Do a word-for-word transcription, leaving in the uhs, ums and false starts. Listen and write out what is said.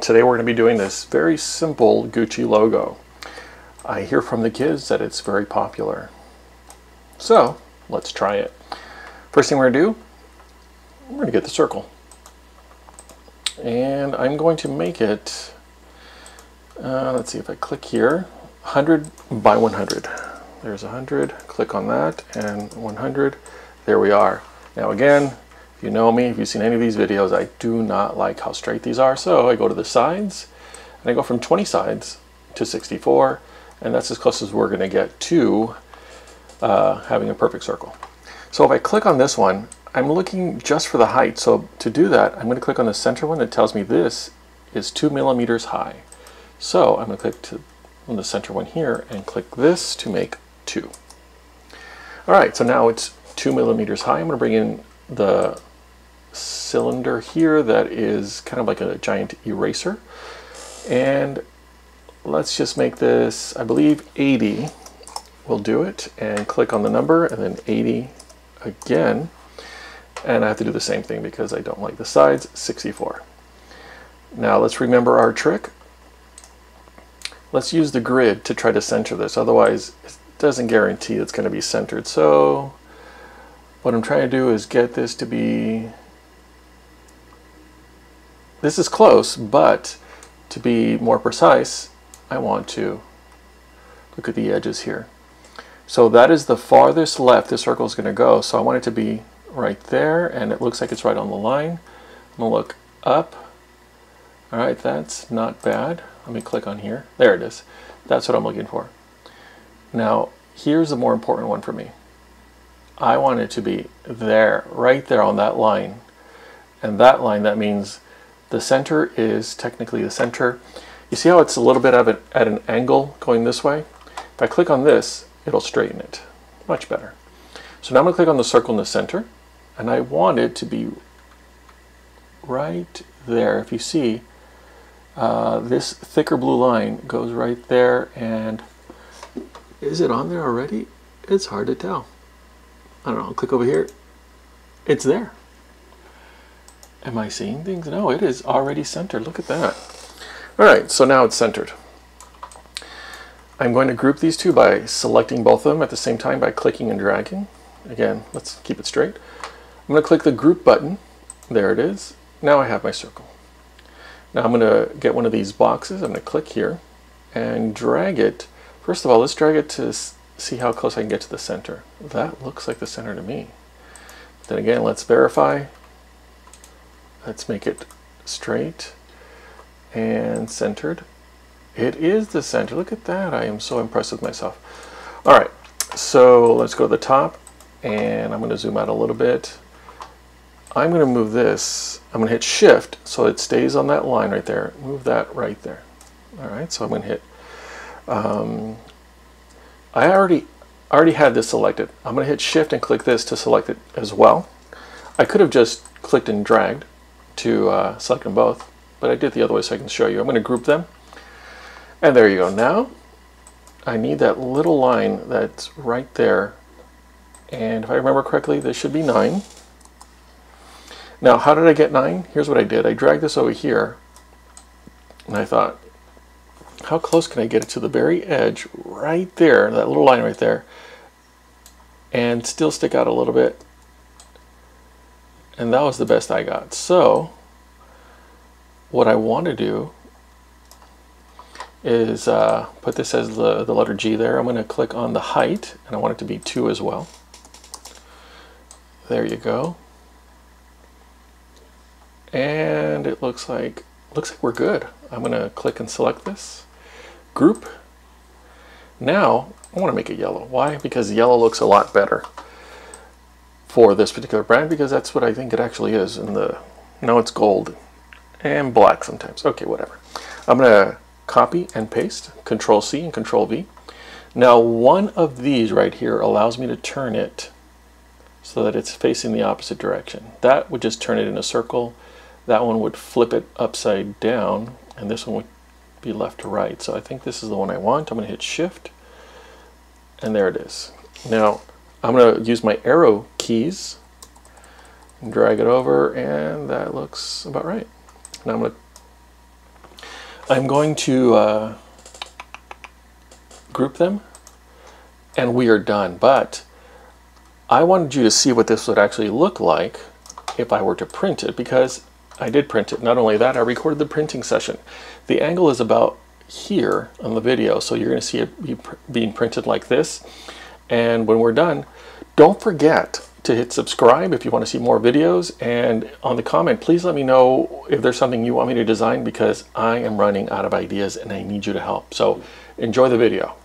Today we're going to be doing this very simple Gucci logo. I hear from the kids that it's very popular. So let's try it. First thing we're going to do, we're going to get the circle. And I'm going to make it, uh, let's see if I click here, one hundred by one hundred. There's one hundred, click on that, and one hundred. There we are. Now again, if you know me, if you've seen any of these videos, I do not like how straight these are. So I go to the sides, and I go from twenty sides to sixty-four, and that's as close as we're going to get to uh, having a perfect circle. So if I click on this one, I'm looking just for the height. So to do that, I'm going to click on the center one. It tells me this is two millimeters high. So I'm going to click to, on the center one here and click this to make two. All right, so now it's two millimeters high. I'm going to bring in the cylinder here that is kind of like a giant eraser. And let's just make this, I believe eighty will do it, and click on the number and then eighty again. And I have to do the same thing because I don't like the sides, sixty-four. Now let's remember our trick. Let's use the grid to try to center this, otherwise it doesn't guarantee it's going to be centered. So what I'm trying to do is get this to be, this is close, but to be more precise, I want to look at the edges here. So that is the farthest left this circle is going to go, so I want it to be right there, and it looks like it's right on the line. I'm going to look up. All right, that's not bad. Let me click on here. There it is. That's what I'm looking for. Now, here's the more important one for me. I want it to be there, right there on that line. And that line, that means the center is technically the center. You see how it's a little bit of an, at an angle going this way? If I click on this, it'll straighten it. Much better. So now I'm going to click on the circle in the center, and I want it to be right there. If you see, uh, this thicker blue line goes right there, and is it on there already? It's hard to tell. I don't know, I'll click over here. It's there. Am I seeing things? No, it is already centered. Look at that. All right, so now it's centered. I'm going to group these two by selecting both of them at the same time by clicking and dragging. Again, let's keep it straight. I'm going to click the group button. There it is. Now I have my circle. Now I'm going to get one of these boxes. I'm going to click here and drag it. First of all, let's drag it to see how close I can get to the center. That looks like the center to me. Then again, let's verify. Let's make it straight and centered. It is the center. Look at that. I am so impressed with myself. All right. So let's go to the top, and I'm going to zoom out a little bit. I'm going to move this. I'm going to hit shift so it stays on that line right there. Move that right there. All right, so I'm going to hit, um, I already already had this selected. I'm going to hit shift and click this to select it as well. I could have just clicked and dragged to uh, select them both, but I did the other way so I can show you. I'm going to group them, and there you go. Now I need that little line that's right there, and if I remember correctly, this should be nine. Now, how did I get nine? Here's what I did. I dragged this over here, and I thought, how close can I get it to the very edge right there, that little line right there, and still stick out a little bit? And that was the best I got. So what I want to do is uh, put this as the, the letter G there. I'm going to click on the height, and I want it to be two as well. There you go. And it looks like looks like we're good. I'm going to click and select this. Group. Now I want to make it yellow. Why? Because yellow looks a lot better for this particular brand, because that's what I think it actually is. In the no, it's gold and black sometimes. Okay, whatever. I'm going to copy and paste, Control C and Control V. Now one of these right here allows me to turn it so that it's facing the opposite direction. That would just turn it in a circle. That one would flip it upside down, and this one would be left to right. So I think this is the one I want. I'm going to hit shift, and there it is. Now I'm going to use my arrow keys and drag it over, and that looks about right. Now I'm going to I'm going to uh, group them, and we are done. But I wanted you to see what this would actually look like if I were to print it, because I did print it. Not only that, I recorded the printing session. The angle is about here on the video, so you're going to see it be pr being printed like this. And when we're done, don't forget to hit subscribe if you want to see more videos, and on the comment, please let me know if there's something you want me to design, because I am running out of ideas and I need you to help. So enjoy the video.